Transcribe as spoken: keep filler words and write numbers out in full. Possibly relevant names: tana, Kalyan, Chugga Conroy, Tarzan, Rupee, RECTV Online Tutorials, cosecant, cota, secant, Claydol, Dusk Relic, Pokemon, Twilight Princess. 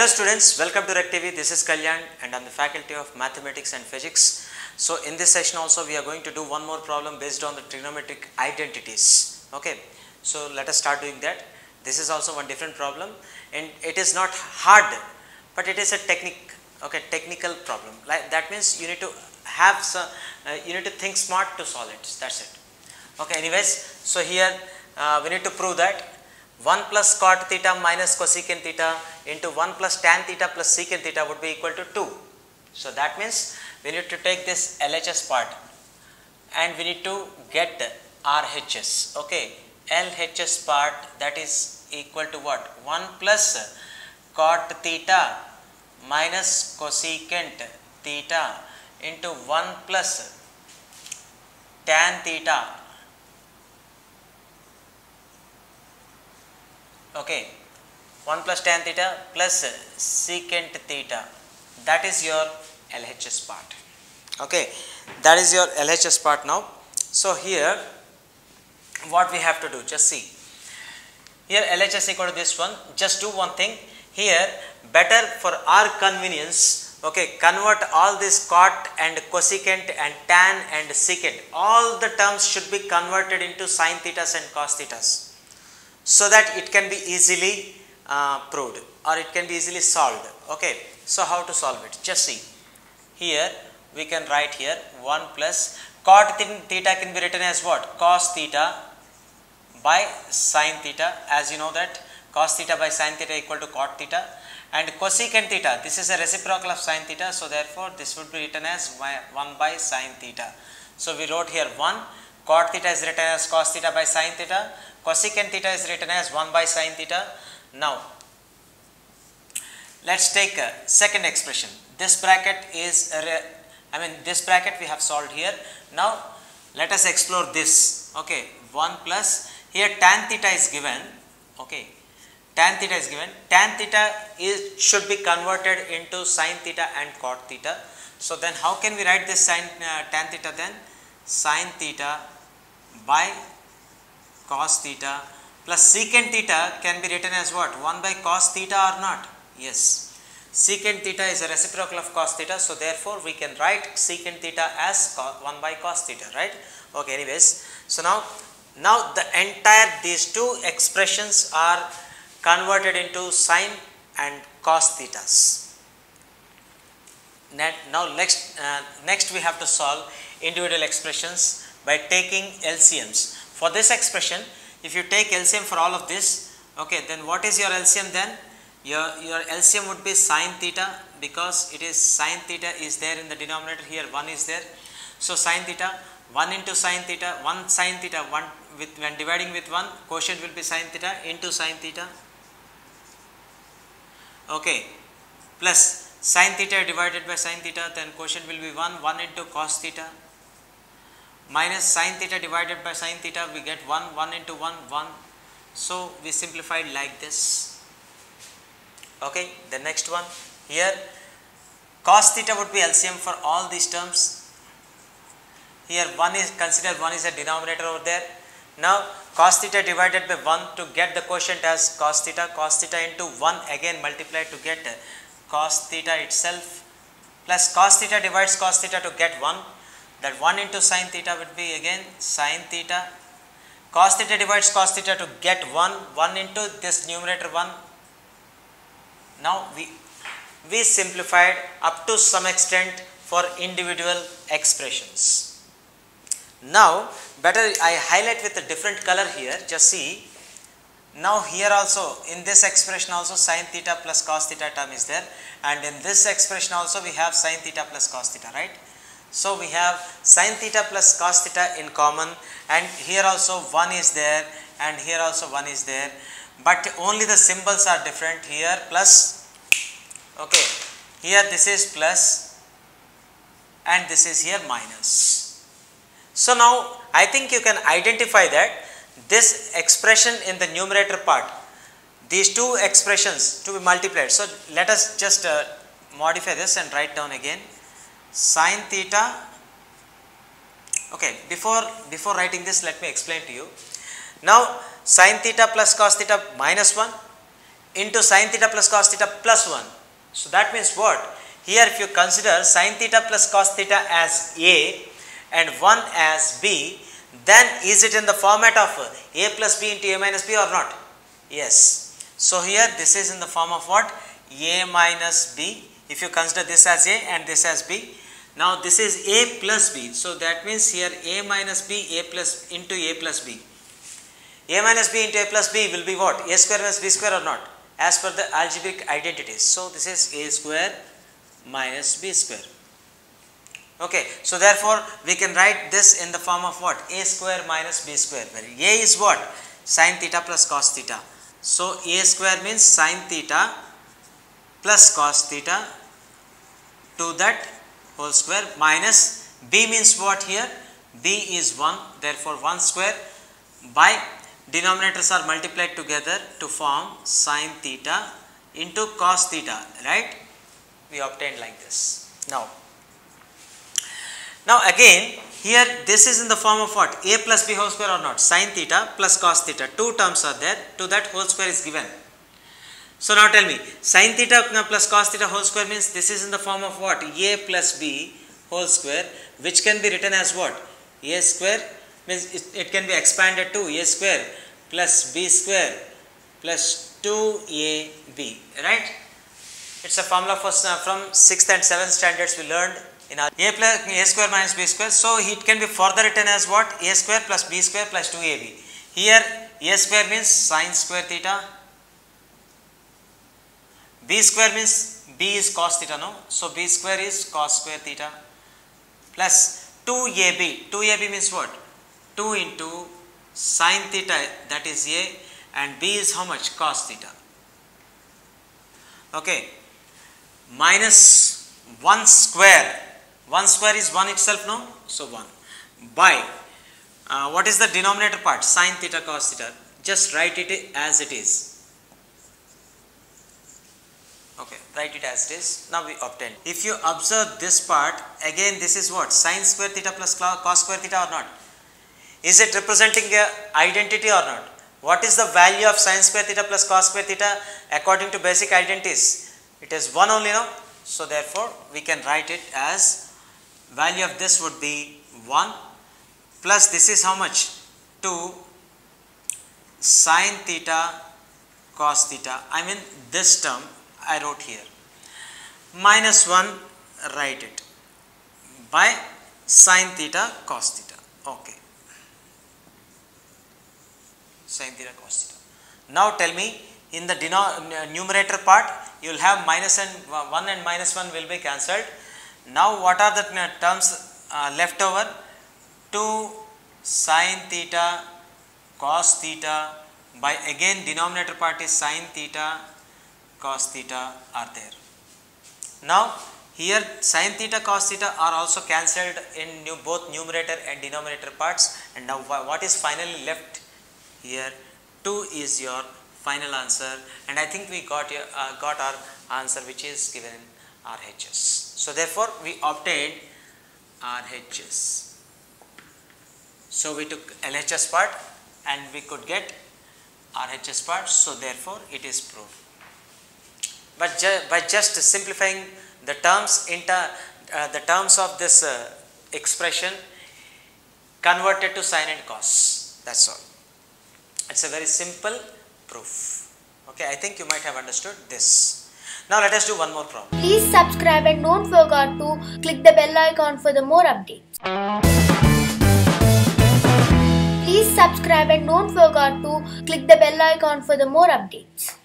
Hello students, welcome to RECTV. This is Kalyan and I am the faculty of Mathematics and Physics. So in this session also we are going to do one more problem based on the trigonometric identities. Okay, so let us start doing that. This is also one different problem and it is not hard, but it is a technique, okay, technical problem. Like, that means you need to have some, uh, you need to think smart to solve it, that's it. Okay, anyways, so here uh, we need to prove that one plus cot theta minus cosecant theta into one plus tan theta plus secant theta would be equal to two. So that means we need to take this L H S part and we need to get R H S. Okay, L H S part, that is equal to what? one plus cot theta minus cosecant theta into one plus tan theta, okay, one plus tan theta plus secant theta, that is your L H S part. Okay, that is your L H S part now. So here what we have to do, just see here L H S equal to this one. Just do one thing here, better for our convenience, okay, convert all this cot and cosecant and tan and secant, all the terms should be converted into sin thetas and cos thetas, so that it can be easily uh, proved or it can be easily solved. Okay, so how to solve it, just see here we can write here one plus cot theta can be written as what? Cos theta by sin theta, as you know that cos theta by sin theta equal to cot theta, and cosecant theta, this is a reciprocal of sin theta, so therefore this would be written as one by sin theta. So we wrote here one, cot theta is written as cos theta by sin theta, cosecant theta is written as one by sin theta. Now let's take a second expression. This bracket is, I mean this bracket we have solved here. Now let us explore this. Okay, one plus here tan theta is given. Okay, tan theta is given. Tan theta is should be converted into sin theta and cot theta. So then how can we write this sin uh, tan theta then? Sin theta by cos theta plus secant theta can be written as what? one by cos theta or not? Yes, secant theta is a reciprocal of cos theta, so therefore we can write secant theta as one by cos theta, right? Okay, anyways, so now now the entire these two expressions are converted into sin and cos thetas. Now next uh, next we have to solve individual expressions by taking L C Ms. For this expression, if you take L C M for all of this, okay, then what is your L C M then? Your your L C M would be sin theta, because it is sin theta is there in the denominator, here one is there. So sin theta, one into sin theta, one sin theta, one with when dividing with one, quotient will be sin theta into sin theta. Okay, plus sin theta divided by sin theta, then quotient will be one, one into cos theta, minus sin theta divided by sin theta, we get one, one into one, one. So we simplified like this. Okay, the next one here, cos theta would be L C M for all these terms. Here one is considered, one is a denominator over there. Now cos theta divided by one to get the quotient as cos theta, cos theta into one again multiplied to get cos theta itself, plus cos theta divides cos theta to get one, that one into sin theta would be again sin theta, cos theta divides cos theta to get one, one into this numerator one. Now we we simplified up to some extent for individual expressions. Now better I highlight with a different color here, just see. Now here also in this expression also sin theta plus cos theta term is there, and in this expression also we have sin theta plus cos theta, right? So we have sin theta plus cos theta in common, and here also one is there and here also one is there, but only the symbols are different. Here plus, okay, here this is plus and this is here minus. So now I think you can identify that this expression in the numerator part, these two expressions to be multiplied. So let us just uh, modify this and write down again sin theta. Okay, before before writing this, let me explain to you. Now sin theta plus cos theta minus one into sin theta plus cos theta plus one. So that means what? Here if you consider sin theta plus cos theta as A and one as B, then is it in the format of A plus B into A minus B or not? Yes. So here this is in the form of what? A minus B. If you consider this as A and this as B, now this is A plus B. So that means here A minus B, A plus into A plus B. A minus B into A plus B will be what? A square minus B square or not? As per the algebraic identities. So this is A square minus B square. Okay, so therefore we can write this in the form of what? A square minus B square, where A is what? Sin theta plus cos theta. So A square means sin theta plus cos theta to that whole square, minus B means what here? B is one, therefore one square by denominators are multiplied together to form sin theta into cos theta, right? We obtained like this. Now, now again here this is in the form of what? A plus B whole square or not? Sin theta plus cos theta, two terms are there, to that whole square is given. So now tell me, sin theta plus cos theta whole square means this is in the form of what? A plus B whole square, which can be written as what? A square means it, it can be expanded to A square plus B square plus two A B, right? It's a formula for, uh, from sixth and seventh standards we learned in our A plus A square minus B square. So it can be further written as what? A square plus B square plus two A B. Here A square means sin square theta, B square means B is cos theta, no? So B square is cos square theta plus two A B. two A B means what? two into sin theta, that is A, and B is how much? Cos theta. Okay. Minus one square, one square is one itself, no? So one by uh, what is the denominator part? Sin theta cos theta, just write it as it is. Okay, write it as it is. Now we obtain, if you observe this part again, this is what? Sin square theta plus cos square theta or not? Is it representing a identity or not? What is the value of sin square theta plus cos square theta according to basic identities? It is one only, no? So therefore we can write it as value of this would be one plus this is how much? two sin theta cos theta, I mean this term I wrote here, minus one, write it by sin theta cos theta. Okay, sin theta cos theta. Now tell me, in the numerator part you will have minus and one and minus one will be cancelled. Now what are the terms uh, left over? two sin theta cos theta by, again denominator part is sin theta cos theta are there. Now here sin theta cos theta are also cancelled in new, both numerator and denominator parts, and now what is finally left here? two is your final answer, and I think we got your, uh, got our answer which is given in R H S. So therefore we obtained R H S. So we took L H S part and we could get R H S part, so therefore it is proved. But ju by just simplifying the terms into uh, the terms of this uh, expression converted to sin and cos, that's all. It's a very simple proof. Okay, I think you might have understood this. Now let us do one more problem. Please subscribe and don't forget to click the bell icon for the more updates. Please subscribe and don't forget to click the bell icon for the more updates.